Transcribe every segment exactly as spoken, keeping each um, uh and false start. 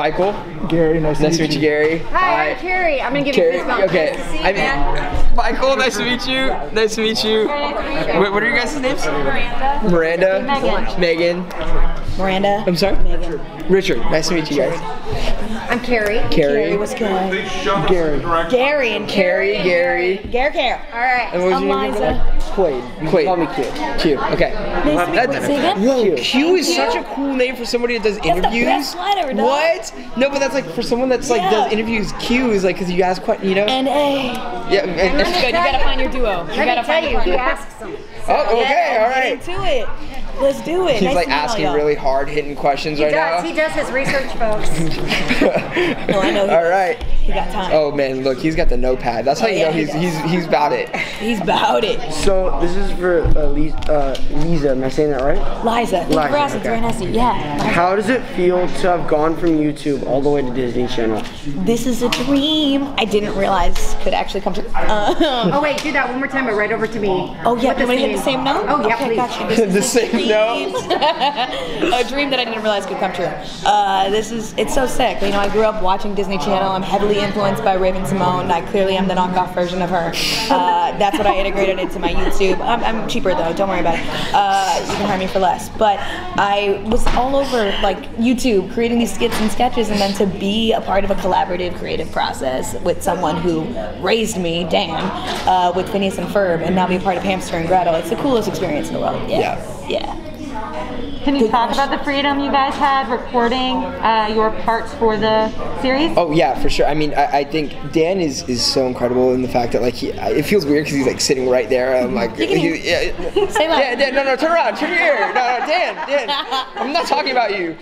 Michael. Gary, nice, nice to meet you. Nice to meet you, Gary. Hi, Hi. I'm Carrie. I'm gonna give Carrie. you this Okay. Nice to see you, I mean, man. Michael, nice to meet you. Nice to meet you. Nice to meet you. What are your guys' names? Miranda. Miranda. Miranda. Megan. Megan. Miranda. I'm sorry? Megan. Richard. Nice to meet you guys. I'm Carrie. Carrie. Carrie was killing. Gary. Gary and Carrie. Gary. Gary. Gary. All right. And what was your name? Quaid. Quaid. Call me Q. Q. Okay. Nice to meet you. Yo, Q is such a cool name for somebody that does interviews. That's the best line ever done. What? No, but that's like for someone that's like yeah. does interviews. Q is like because you ask questions, you know. N A. Yeah. And good. You gotta find your duo. You gotta find your partner. You ask them. Oh, okay. All right. Get into it. Let's do it. He's like asking really hard-hitting questions right now. He does his research, folks. Well, I know. All right. He got time. Oh man, look, he's got the notepad. That's how you know he's he's he's about it. He's about it. So this is for Liza. Am I saying that right? Liza. Liza. It's very nice. Yeah. How does it feel to have gone from YouTube all the way to Disney Channel? This is a dream. I didn't realize could actually come to. Oh wait, do that one more time, but right over to me. Oh yeah, can we hit the same note? Oh yeah, please. The same note. A dream that I didn't realize could come true. Uh, this is, it's so sick. You know, I grew up watching Disney Channel. I'm heavily influenced by Raven-Symoné. I clearly am the knockoff version of her. Uh, that's what I integrated into my YouTube. I'm, I'm cheaper though, don't worry about it. Uh, you can hire me for less. But I was all over like YouTube, creating these skits and sketches, and then to be a part of a collaborative creative process with someone who raised me, Dan, uh, with Phineas and Ferb, and now be a part of Hamster and Gretel. It's the coolest experience in the world. Yeah. Yeah. Can you talk about the freedom you guys had recording uh, your parts for the series? Oh yeah, for sure. I mean, I, I think Dan is is so incredible in the fact that like he, I, it feels weird because he's like sitting right there. And I'm like, he, yeah, say Dan, Dan, no, no, turn around, turn your ear. No, no, Dan, Dan, I'm not talking about you.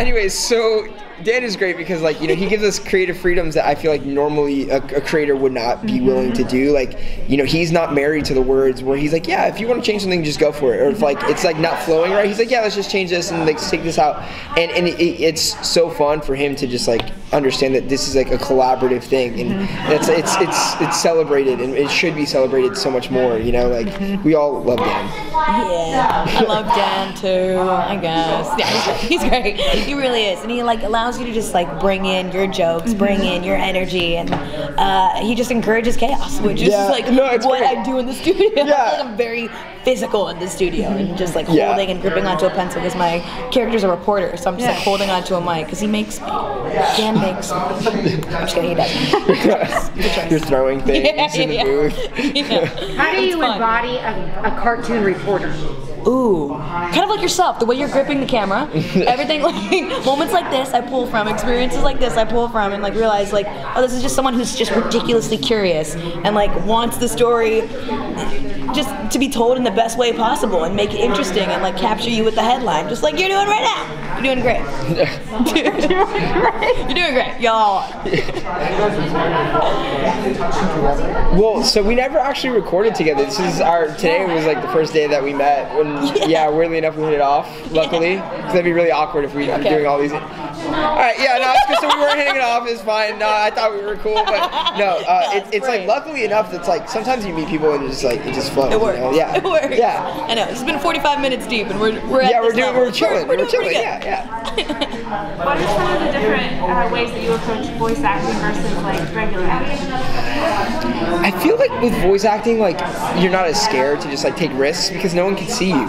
Anyways, so Dan is great because like you know he gives us creative freedoms that I feel like normally a, a creator would not be willing to do. Like you know he's not married to the words where he's like, yeah, if you want to change something, just go for it. Or if like it's like not flowing right, he's like, yeah, let's just change this and like take this out, and and it, it's so fun for him to just like understand that this is like a collaborative thing, and that's mm-hmm. it's it's it's celebrated and it should be celebrated so much more. You know, like mm-hmm. we all love Dan. Yeah, I love Dan too. I guess yeah, he's great. He really is, and he like allows you to just like bring in your jokes, mm-hmm. bring in your energy, and uh, he just encourages chaos, which is yeah. like no, what great. I do in the studio. Yeah. Like, I'm very physical in the studio and just like yeah. holding and gripping onto a pencil because my character's a reporter, so I'm just yeah. like holding onto a mic because he makes me. Dan makes me. I'm just kidding, he doesn't. You're throwing things yeah, in yeah. the booth. Yeah. How do you embody a, a cartoon reporter? Ooh, kind of like yourself, the way you're gripping the camera, everything like, moments like this I pull from, experiences like this I pull from, and like realize like, oh, this is just someone who's just ridiculously curious and like wants the story just to be told in the best way possible and make it interesting and like capture you with the headline, just like you're doing right now. You're doing great. You're doing great. You're doing great, y'all. Well, so we never actually recorded together. This is our, today was like the first day that we met. When Yeah. yeah, weirdly enough, we hit it off, luckily. Because that'd be really awkward if we were okay. doing all these. Alright, yeah, no, it's because so we weren't hitting it off, it's fine. No, I thought we were cool, but no, uh, it, it's like, luckily enough, it's like, sometimes you meet people and it's just like, it just flows. It works. You know? Yeah. It works. Yeah. I know, it's been forty-five minutes deep and we're, we're at yeah, we're this doing, we're chilling, we're, we're, we're chilling, yeah, yeah. What are some of the different uh, ways that you approach voice acting versus like regular acting? I feel like with voice acting, like, you're not as scared to just like take risks because no one can see you.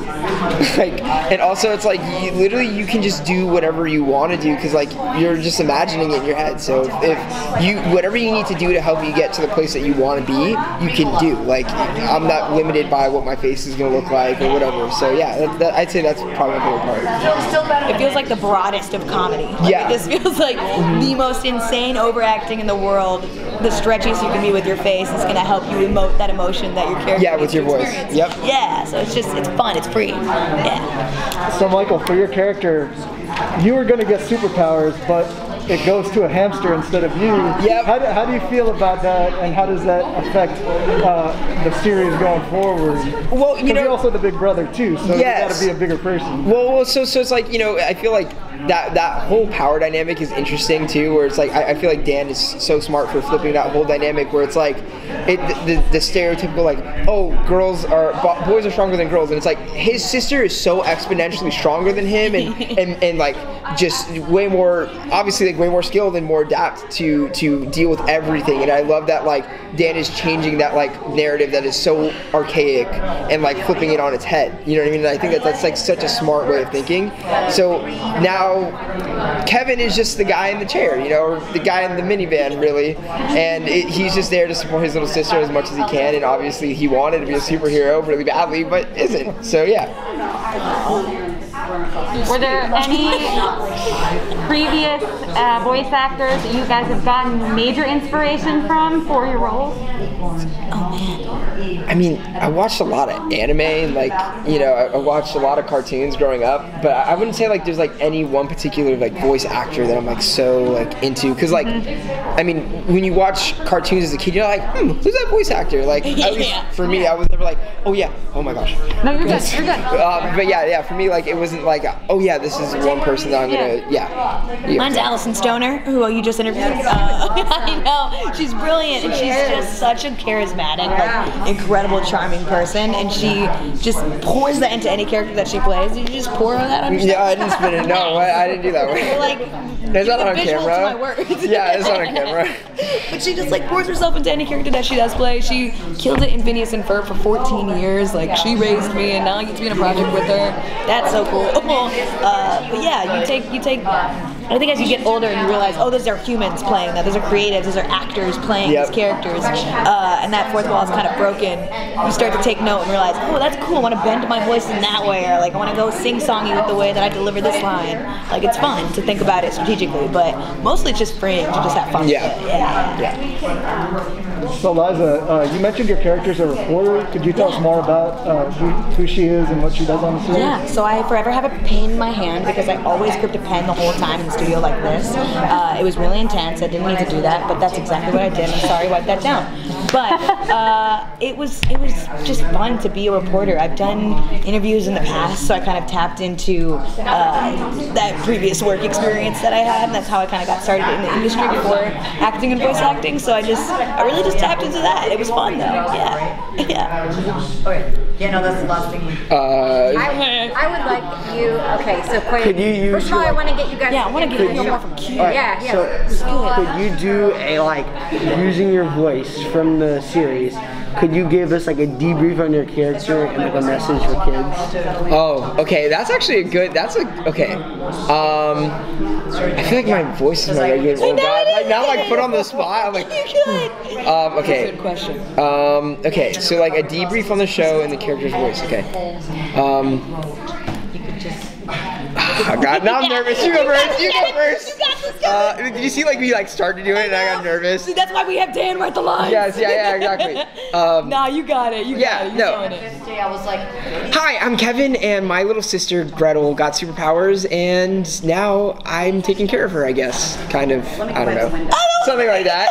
Like, and also it's like, you, literally you can just do whatever you want to do because like you're just imagining it in your head. So if, if you, whatever you need to do to help you get to the place that you want to be, you can do. Like, I'm not limited by what my face is going to look like or whatever. So yeah, that, that, I'd say that's probably my favorite part. It feels like the broadest of comedy. Like, yeah. This feels like the most insane overacting in the world, the stretchiest you can be with your face. It's going to help you emote that emotion that your character Yeah, with your voice. Yep. Yeah, so it's just, it's fun, it's free. Yeah. So Michael, for your character, you were going to get superpowers, but it goes to a hamster instead of you. Yep. How do, how do you feel about that, and how does that affect uh, the series going forward? Well, you know, you're also the big brother too, so yes. you got to be a bigger person. Well, well, so so it's like you know, I feel like that that whole power dynamic is interesting too, where it's like I, I feel like Dan is so smart for flipping that whole dynamic, where it's like it the, the, the stereotypical like oh girls are boys are stronger than girls, and it's like his sister is so exponentially stronger than him, and and, and like just way more, obviously like way more skilled and more adept to to deal with everything. And I love that like Dan is changing that like narrative that is so archaic and like flipping it on its head. You know what I mean? And I think that that's like such a smart way of thinking. So now Kevin is just the guy in the chair, you know, or the guy in the minivan really, and it, he's just there to support his little sister as much as he can. And obviously he wanted to be a superhero really badly, but isn't. So yeah. Were there any previous uh, voice actors that you guys have gotten major inspiration from for your roles? Oh man. I mean, I watched a lot of anime and like, you know, I, I watched a lot of cartoons growing up, but I, I wouldn't say like there's like any one particular like voice actor that I'm like so like into. Cause like, mm-hmm. I mean, when you watch cartoons as a kid, you're like, hmm, who's that voice actor? Like, yeah. At least for me, I was never like, oh yeah, oh my gosh. No, you're good, you're good. Um, but yeah, yeah, for me, like it wasn't like, oh yeah, this is one person that I'm gonna, yeah. yeah. Mine's Alison Stoner, who you just interviewed. Yes. Uh, I know, she's brilliant, and she's just such a charismatic, like, incredible, charming person, and she just pours that into any character that she plays. Did you just pour that on yourself? Yeah, I didn't spit it. No, I didn't do that one. You're like, that's not on camera. Yeah, it's not on camera. But she just like pours herself into any character that she does play. She killed it in Phineas and Ferb for fourteen years. Like, she raised me, and now I get to be in a project with her. That's so cool. Uh, but yeah, you take, you take, I think as you get older and you realize, oh, those are humans playing that, those are creatives, those are actors playing yep. these characters, uh, and that fourth wall is kind of broken. You start to take note and realize, oh, that's cool, I want to bend my voice in that way, or like I want to go sing-songy with the way that I deliver this line. Like, it's fun to think about it strategically, but mostly it's just freeing to just have fun yeah. with it. Yeah. yeah. So Liza, uh, you mentioned your character's a reporter. Could you tell yeah. us more about uh, who, who she is and what she does on the series? Yeah, so I forever have a pain in my hand because I always gripped a pen the whole time in the studio like this. Uh, it was really intense. I didn't need to do that, but that's exactly what I did. I'm sorry, wipe that down. But uh, it was it was just fun to be a reporter. I've done interviews in the past, so I kind of tapped into uh, that previous work experience that I had, and that's how I kind of got started in the industry before acting and voice acting. So I just I really just tapped into that. It was fun though. Yeah, yeah. Okay. Yeah, no, that's the last thing. Uh, I, I would like you. Okay, so could you use first of all, I want to get you guys. Yeah, I want to get you more from Q. Right, yeah, yeah. So could you do a like using your voice from the series? Could you give us like a debrief on your character and like a message for kids? Oh, okay. That's actually a good. That's a okay. Um, I feel like my voice is not very good. Like now, like put on the spot. I'm like. Um, okay. Good question. Um, okay. So like a debrief on the show and the character's voice. Okay. Um. Oh God, now I'm nervous. You go first. You go first. Uh, did you see like we like started to do it and I got nervous? See, that's why we have Dan write the lines. Yes, yeah, yeah, exactly. Um, nah, you got it. You yeah, got it. You're no. doing it. I was like, hi, I'm Kevin, and my little sister Gretel got superpowers, and now I'm taking care of her. I guess, kind of. I don't know. Something like that.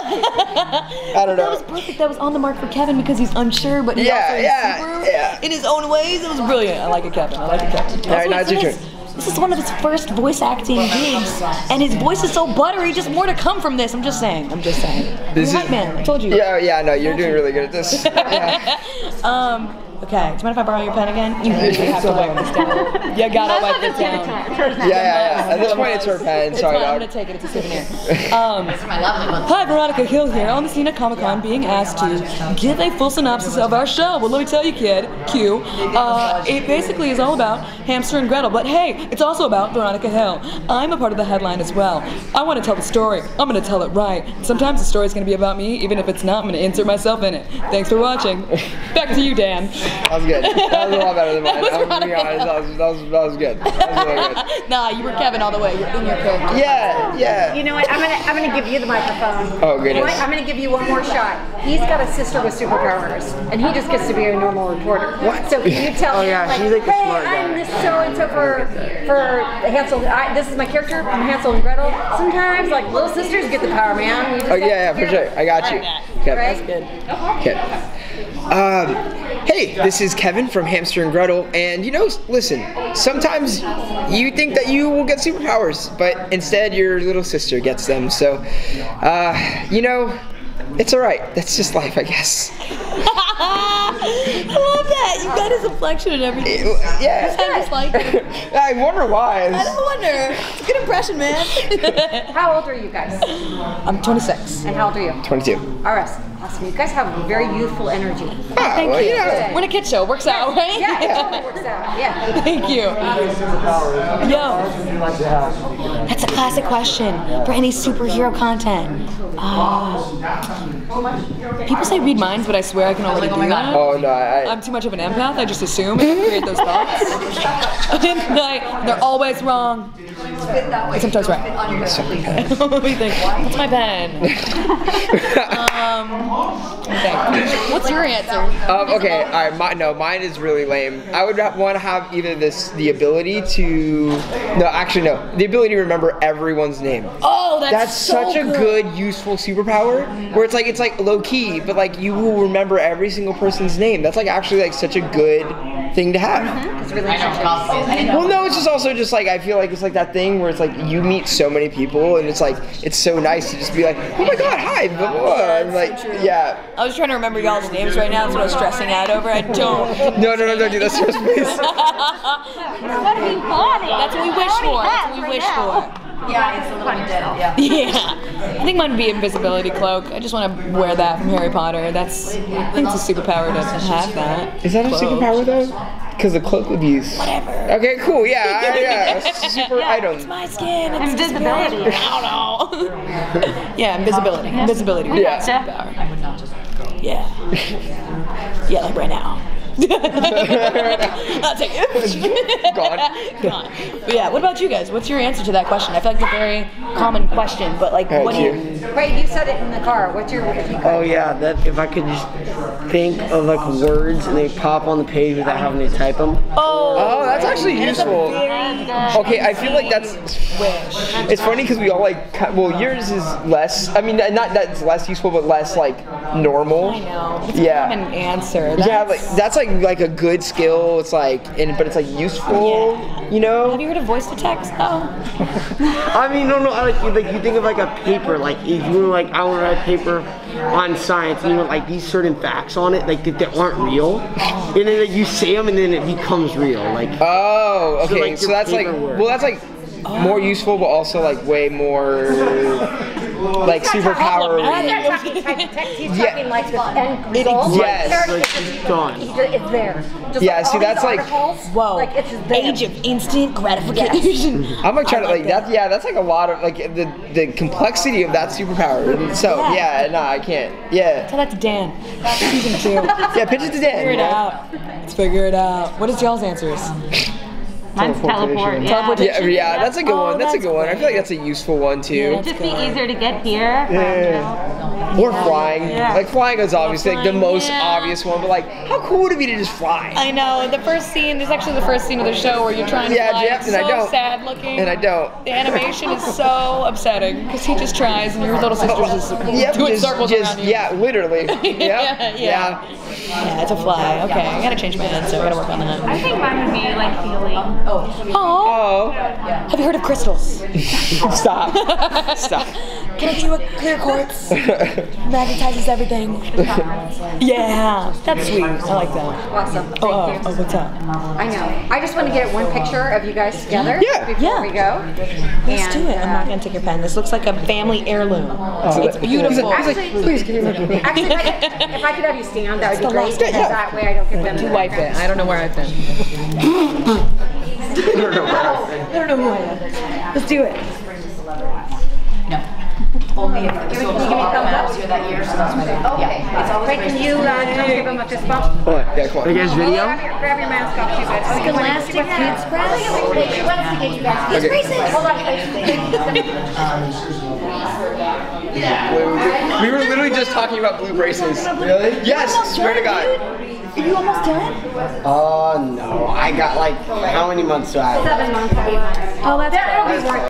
I don't know. That was perfect. That was on the mark for Kevin because he's unsure, but he's yeah, also yeah, yeah. in his own ways. It was brilliant. I like it, Kevin. I like it, Kevin. All right, now it's your turn. This is one of his first voice acting gigs, and his voice is so buttery. Just more to come from this. I'm just saying. I'm just saying. This you're is right, man. I told you. Yeah, yeah. No, you're doing really good at this. Yeah. um. Okay. Do you mind if I borrow your pen again? You really have to wipe this down. You gotta wipe this down. Yeah, yeah, yeah. At this point, it's her pen. Sorry, dog. I'm gonna take it. It's a souvenir. Um, Hi, Veronica Hill here on the scene at Comic-Con, being asked to give a full synopsis of our show. Well, let me tell you, kid. Q. Uh, it basically is all about Hamster and Gretel, but hey, it's also about Veronica Hill. I'm a part of the headline as well. I want to tell the story. I'm gonna tell it right. Sometimes the story's gonna be about me, even if it's not. I'm gonna insert myself in it. Thanks for watching. Back to you, Dan. That was good. That was a lot better than mine. I'm gonna be honest. That was, that, was, that was good. That was really good. Nah, you were Kevin all the way. You're in your character. Yeah, yeah. You know what? I'm gonna I'm gonna give you the microphone. Oh goodness. You know what? I'm gonna give you one more shot. He's got a sister with superpowers, and he just gets to be a normal reporter. What? So can you tell? Oh yeah, like, she's like hey, a smart guy. I'm this so and so for for Hansel. I, this is my character. I'm Hansel and Gretel. Sometimes like little sisters get the power, man. Oh yeah, yeah, for sure. I got you. Okay, right? That's good. Okay. Um, hey, this is Kevin from Hamster and Gretel, and you know, listen, sometimes you think that you will get superpowers, but instead your little sister gets them, so, uh, you know, it's alright. That's just life, I guess. I love that. You got his complexion and everything. It, yeah. It's kind of like it. I wonder why. I don't wonder. It's a good impression, man. How old are you guys? I'm twenty-six. And how old are you? twenty-two. All right. Awesome. You guys have very youthful energy. Oh, thank well, you. you know. We're in a kid show. Works yeah. out, right? Yeah, it totally works out. Yeah. Thank you. Uh, Yo. That's a classic question for any superhero content. Oh. People say read minds, but I swear I can already do that. Oh, no, I, I'm too much of an empath. I just assume and create those thoughts. I, they're always wrong. And sometimes right. What do you think? That's my pen. um, okay. What's your answer? Um, okay, all right. My, no, mine is really lame. I would want to have either this, the ability to, no, actually no, the ability to remember everyone's name. Oh, that's, that's so such a good, good useful superpower. Where it's like it's like low key, but like you will remember every single person's name. That's like actually like such a good thing to have. Mm-hmm. It's really well, no, it's just also just like I feel like it's like that thing where it's like you meet so many people and it's like it's so nice to just be like, oh my god, hi, blah blah. Yeah, and like so yeah. I was trying to remember y'all's names right now. That's what I was stressing out over. I don't. no, no, no, don't do that. Stress, please. That's what we wish for. That's what we wish for. Yeah, it's a little bit dead. Yeah. Yeah. I think mine would be invisibility cloak. I just want to wear that from Harry Potter. That's, I think it's a superpower to have that. Is that cloak. A superpower though? Because the cloak would be. Whatever. Okay, cool. Yeah, I, yeah. Super yeah, item. It's my skin. It's invisibility. Invisibility. I don't know. Yeah, invisibility. Invisibility. Yeah. Yeah. I would not just go. Yeah. Yeah, like right now. I'll take it. Gone. Gone. But yeah, what about you guys? What's your answer to that question? I feel like it's a very common question, but like, what do you... Wait, you said it in the car. What's your... If you could. Oh yeah, that if I could just think of like words and they pop on the page without having to type them. Oh, oh that's actually and useful. Okay, I feel like that's... Wish. It's funny because we all like... Well, yours is less... I mean, not that it's less useful, but less like normal. I know. It's yeah. An answer. That's... Yeah, like that's like... like a good skill, it's like, and but it's like useful, yeah. You know. Have you heard of voice to text though? I mean, no, no. I like you, like you think of like a paper, like if you were like I want to write a paper on science, and you want like these certain facts on it, like that, that aren't real, and then like, you say them, and then it becomes real. Like oh, okay, so, like, so that's like works. Well, that's like oh. More useful, but also like way more. Like superpower. He's talking like the end result. Yes. It's gone. It's there. Just yeah, like, see that's like, whoa. Like it's age of instant gratification. Yes. I'm gonna try I to like that. that. Yeah, that's like a lot of like the the complexity of that superpower. So yeah, yeah no, I can't. Yeah. Tell that to Dan. Season two. Yeah, pitch it to Dan. Figure it out. Let's figure it out. What is y'all's answers? Mine's teleport. Yeah. Teleportation. Yeah, yeah, that's a good oh, one. That's, that's a good great. one. I feel like that's a useful one too. Yeah, it'd just be good. easier to get here. Yeah. Or flying. Yeah. Like flying is obviously flying, like the most yeah. obvious one, but like how cool would it be to just fly? I know. The first scene, there's actually the first scene of the show where you're trying to yeah, fly. Yeah, and so I don't. Sad looking. And I don't. The animation is so upsetting because he just tries and your little sister's just yep, doing just, circles just, around you. Yeah, literally. Yep. yeah, yeah. yeah. Yeah, it's a fly. Okay, I gotta change my answer. So I gotta work on that. I think mine would be like healing. Oh. Oh. Have you heard of crystals? Stop. Stop. Can I give you a clear quartz? Magnetizes everything. Yeah. That's sweet. I like that. Awesome. Thank oh, you. Oh, what's up? I know. I just want to get one picture of you guys together yeah. before yeah. we go. Let's and, do it. I'm not going to take your pen. This looks like a family heirloom. Oh. It's beautiful. Actually, please give me my pen. Actually, if I could have you stand, that would be great. Because that way I don't get them. You wipe it. I don't know where I've been. I don't know I don't know who I am. Let's do it. No. Only if give me, give me thumbs up. That year, so that's oh, okay. Yeah. It's always can you uh, come give him a fist bump? Oh, yeah, come on. Are you guys video? Grab your, grab your mask off. Too, oh, you can last to get press. She wants to get you guys. It's racist. Hold on. We were literally just talking about blue braces. Really? Yes, swear to God. Are you almost done? Oh uh, no, I got like, how many months do I have? Seven months. Oh, that's, that's